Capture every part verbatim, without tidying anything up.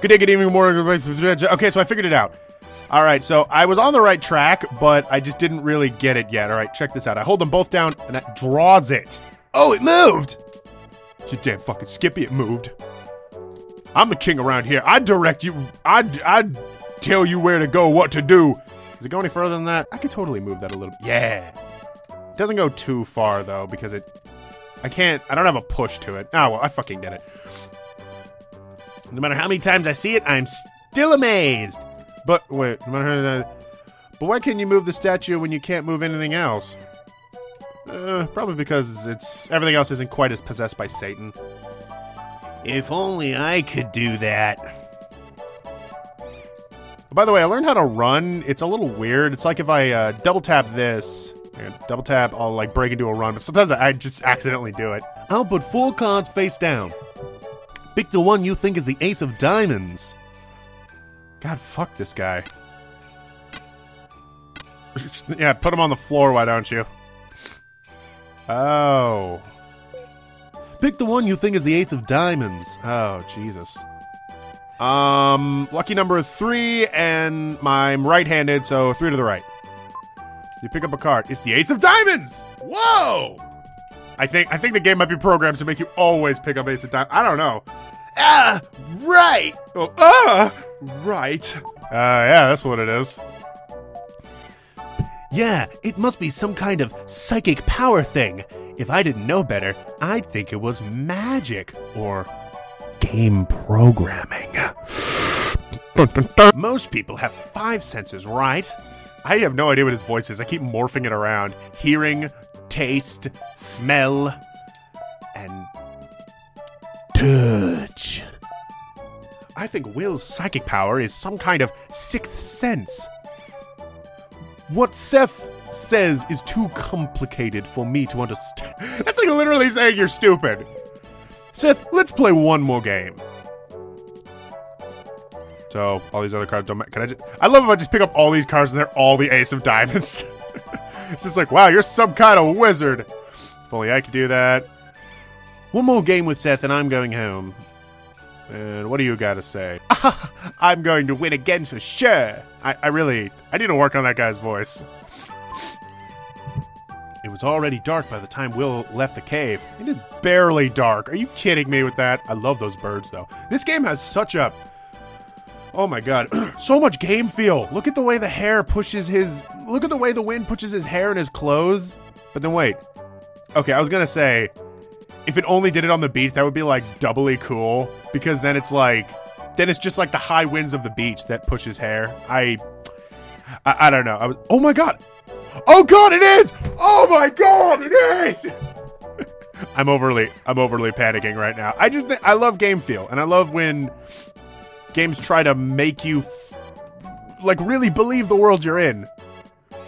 Good day, good evening, morning. Okay, so I figured it out. All right, so I was on the right track, but I just didn't really get it yet. All right, check this out. I hold them both down, and that draws it. Oh, it moved! You damn fucking Skippy, it moved. I'm the king around here. I direct you. I, I tell you where to go, what to do. Does it go any further than that? I could totally move that a little bit. Yeah. It doesn't go too far, though, because it... I can't... I don't have a push to it. Oh, well, I fucking did it. No matter how many times I see it, I'm still amazed. But, wait. No matter how, but why can't you move the statue when you can't move anything else? Uh, probably because it's... Everything else isn't quite as possessed by Satan. If only I could do that. By the way, I learned how to run. It's a little weird. It's like if I uh, double tap this... And double tap, I'll like break into a run, but sometimes I just accidentally do it. I'll put four cards face down. Pick the one you think is the ace of diamonds. God, fuck this guy. Yeah, put him on the floor, why don't you? Oh. Pick the one you think is the ace of diamonds. Oh, Jesus. Um, lucky number three, and I'm right-handed, so three to the right. You pick up a card. It's the ace of diamonds! Whoa! I think I think the game might be programmed to make you always pick up ace of diamonds. I don't know. Ah! Right! Oh, ah! Right. Uh, yeah, that's what it is. Yeah, it must be some kind of psychic power thing. If I didn't know better, I'd think it was magic. Or game programming. Most people have five senses, right? I have no idea what his voice is. I keep morphing it around. Hearing, taste, smell, and touch. I think Will's psychic power is some kind of sixth sense. What Seth says is too complicated for me to understand. That's like literally saying you're stupid. Seth, let's play one more game. So, all these other cards don't matter. Can I just... I love if I just pick up all these cards and they're all the ace of diamonds. It's just like, wow, you're some kind of wizard. If only I could do that. One more game with Seth and I'm going home. And what do you got to say? I'm going to win again for sure. I, I really... I need to work on that guy's voice. It was already dark by the time Will left the cave. It is barely dark. Are you kidding me with that? I love those birds, though. This game has such a... Oh my god, so much game feel. Look at the way the hair pushes his... Look at the way the wind pushes his hair and his clothes. But then wait. Okay, I was gonna say, if it only did it on the beach, that would be like doubly cool. Because then it's like... Then it's just like the high winds of the beach that pushes hair. I... I, I don't know. I was, oh my god! Oh god, it is! Oh my god, it is! I'm overly... I'm overly panicking right now. I just... I love game feel. And I love when... Games try to make you, f like, really believe the world you're in.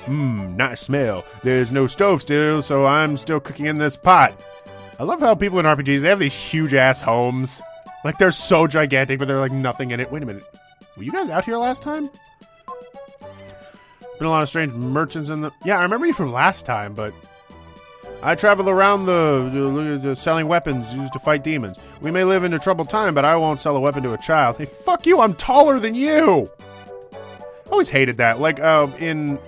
Mmm, nice smell. There's no stove still, so I'm still cooking in this pot. I love how people in R P Gs, they have these huge-ass homes. Like, they're so gigantic, but they're, like, nothing in it. Wait a minute. Were you guys out here last time? Been a lot of strange merchants in the... Yeah, I remember you from last time, but... I travel around the, the, the selling weapons used to fight demons. We may live in a troubled time, but I won't sell a weapon to a child. Hey, fuck you! I'm taller than you. I always hated that. Like, um, uh, in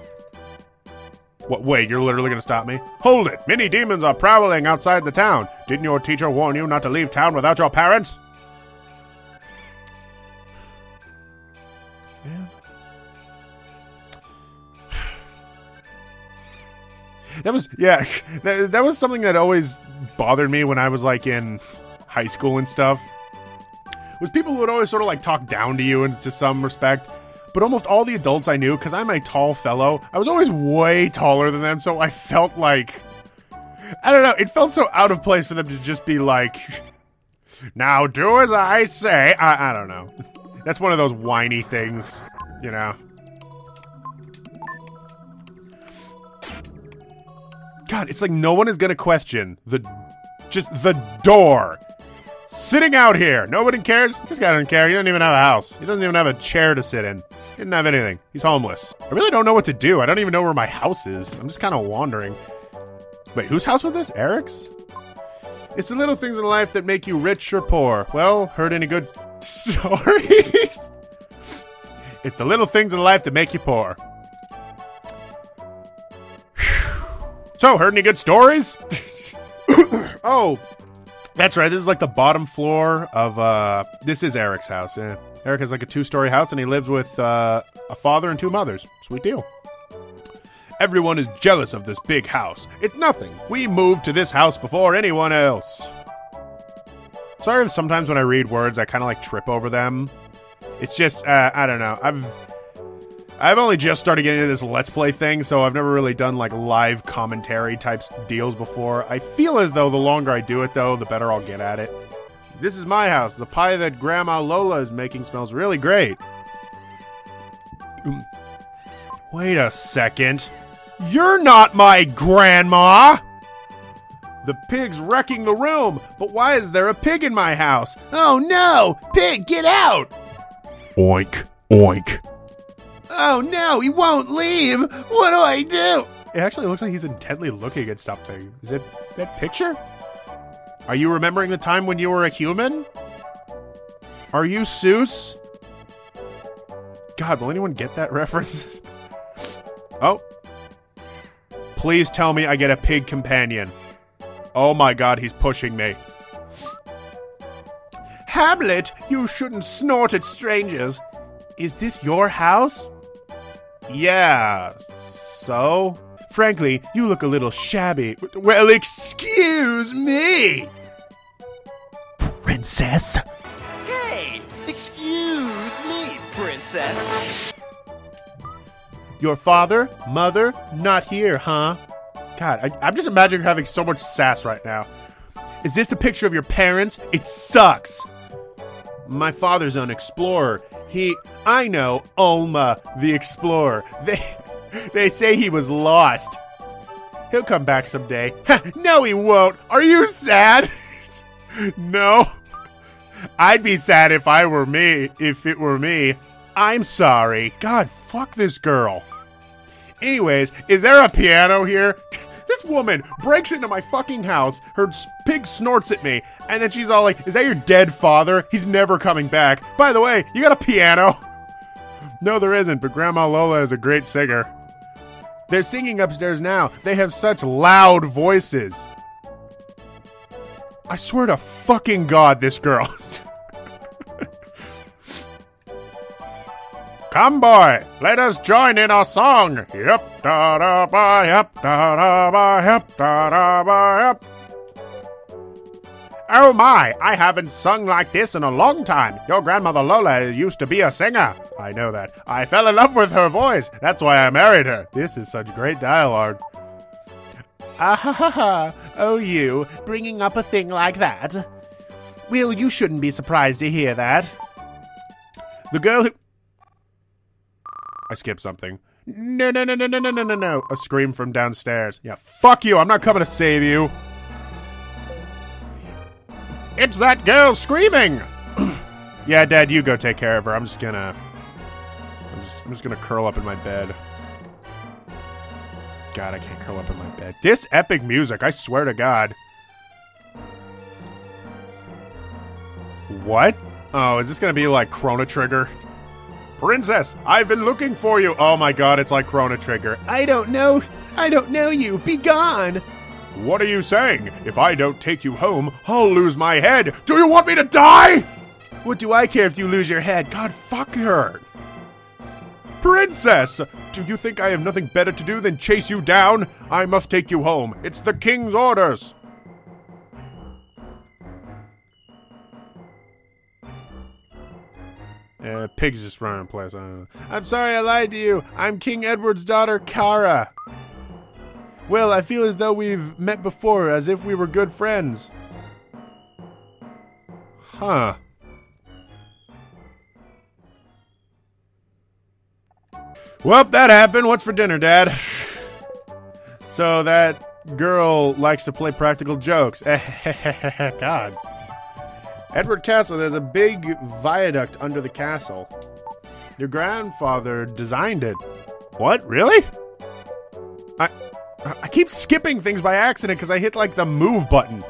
what? Wait, you're literally gonna stop me? Hold it! Many demons are prowling outside the town. Didn't your teacher warn you not to leave town without your parents? Man. That was, yeah, that, that was something that always bothered me when I was, like, in high school and stuff. Was people who would always sort of, like, talk down to you in to some respect. But almost all the adults I knew, because I'm a tall fellow, I was always way taller than them, so I felt like... I don't know, it felt so out of place for them to just be like, now do as I say. I, I don't know. That's one of those whiny things, you know. God, it's like no one is going to question the, just the door. Sitting out here. Nobody cares. This guy doesn't care. He doesn't even have a house. He doesn't even have a chair to sit in. He didn't have anything. He's homeless. I really don't know what to do. I don't even know where my house is. I'm just kind of wandering. Wait, whose house was this? Eric's? It's the little things in life that make you rich or poor. Well, heard any good stories? It's the little things in life that make you poor. So, heard any good stories? Oh, that's right. This is like the bottom floor of, uh, this is Eric's house. Yeah. Eric has like a two-story house and he lives with uh, a father and two mothers. Sweet deal. Everyone is jealous of this big house. It's nothing. We moved to this house before anyone else. Sorry if sometimes when I read words, I kind of like trip over them. It's just, uh, I don't know. I've I've only just started getting into this Let's Play thing, so I've never really done like live commentary types deals before. I feel as though the longer I do it though, the better I'll get at it. This is my house. The pie that Grandma Lola is making smells really great. Wait a second. You're not my grandma! The pig's wrecking the room, but why is there a pig in my house? Oh no! Pig, get out! Oink, oink. Oh no, he won't leave! What do I do? It actually looks like he's intently looking at something. Is it is that picture? Are you remembering the time when you were a human? Are you Seuss? God, will anyone get that reference? Oh. Please tell me I get a pig companion. Oh my god, he's pushing me. Hamlet, you shouldn't snort at strangers. Is this your house? Yeah, so? Frankly, you look a little shabby. Well, excuse me! Princess? Hey, excuse me, princess. Your father, mother, not here, huh? God, I, I'm just imagining having so much sass right now. Is this a picture of your parents? It sucks. My father's an explorer. He, I know, Ulma the explorer. They, they say he was lost. He'll come back someday. Ha, no, he won't. Are you sad? No. I'd be sad if I were me, if it were me. I'm sorry. God, fuck this girl. Anyways, is there a piano here? This woman breaks into my fucking house. Her pig snorts at me. And then she's all like, is that your dead father? He's never coming back. By the way, you got a piano? No, there isn't, but Grandma Lola is a great singer. They're singing upstairs now. They have such loud voices. I swear to fucking God, this girl. Come, boy, let us join in our song. Yep, da da ba, yep, da da ba, yep, da da ba, yep. Oh my, I haven't sung like this in a long time. Your grandmother Lola used to be a singer. I know that. I fell in love with her voice. That's why I married her. This is such great dialogue. Ah ha ha ha. Oh, you, bringing up a thing like that. Will, you shouldn't be surprised to hear that. The girl who... I skipped something. No, no, no, no, no, no, no, no, no. A scream from downstairs. Yeah, fuck you. I'm not coming to save you. It's that girl screaming. Yeah, Dad, you go take care of her. I'm just gonna... I'm just, I'm just gonna curl up in my bed. God, I can't curl up in my bed. This epic music, I swear to God. What? Oh, is this gonna be like Chrono Trigger? Princess, I've been looking for you. Oh my god, it's like Chrono Trigger. I don't know. I don't know you. Be gone. What are you saying? If I don't take you home, I'll lose my head. Do you want me to die? What do I care if you lose your head? God, fuck her. Princess, do you think I have nothing better to do than chase you down? I must take you home. It's the king's orders. Uh, pigs just run in place. I don't know. I'm sorry I lied to you. I'm King Edward's daughter, Kara. Well, I feel as though we've met before, as if we were good friends. Huh. Well, that happened. What's for dinner, Dad? So that girl likes to play practical jokes. God. Edward Castle, there's a big viaduct under the castle. Your grandfather designed it. What? Really? I I keep skipping things by accident because I hit like the move button.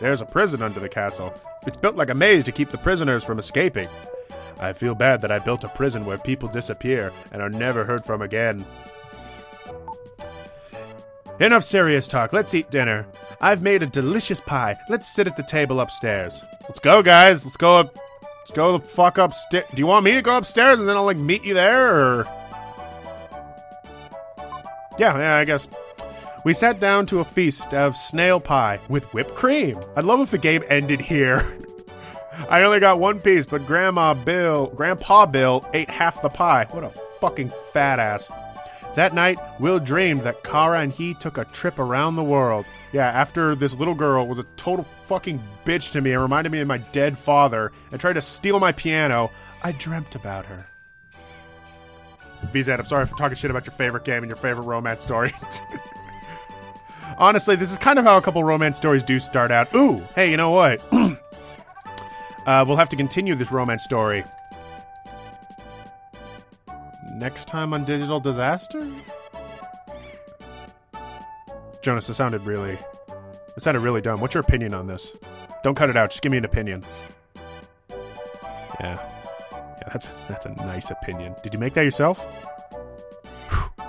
There's a prison under the castle. It's built like a maze to keep the prisoners from escaping. I feel bad that I built a prison where people disappear and are never heard from again. Enough serious talk. Let's eat dinner. I've made a delicious pie. Let's sit at the table upstairs. Let's go, guys. Let's go up. Let's go the fuck upstairs. Do you want me to go upstairs and then I'll, like, meet you there? Or... Yeah, yeah, I guess. We sat down to a feast of snail pie with whipped cream. I'd love if the game ended here. I only got one piece, but Grandma Bill, Grandpa Bill ate half the pie. What a fucking fat ass. That night, Will dreamed that Kara and he took a trip around the world. Yeah, after this little girl was a total fucking bitch to me and reminded me of my dead father and tried to steal my piano, I dreamt about her. V Z, I'm sorry for talking shit about your favorite game and your favorite romance story. Honestly, this is kind of how a couple romance stories do start out. Ooh, hey, you know what? uh, we'll have to continue this romance story next time on Digital Disaster? Jonas, it sounded really... It sounded really dumb. What's your opinion on this? Don't cut it out. Just give me an opinion. Yeah. Yeah, that's, that's a nice opinion. Did you make that yourself? Whew.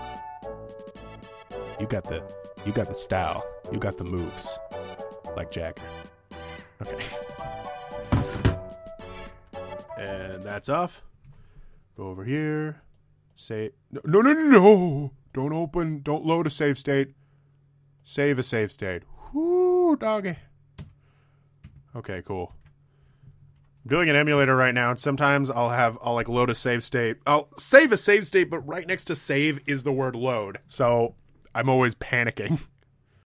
You got the... You got the style. You got the moves. Like Jagger. Okay. And that's off. Go over here. Save. No, no, no, no! Don't open. Don't load a save state. Save a save state. Whoo, doggy. Okay, cool. I'm doing an emulator right now, and sometimes I'll have, I'll like load a save state. I'll save a save state, but right next to save is the word load. So... I'm always panicking.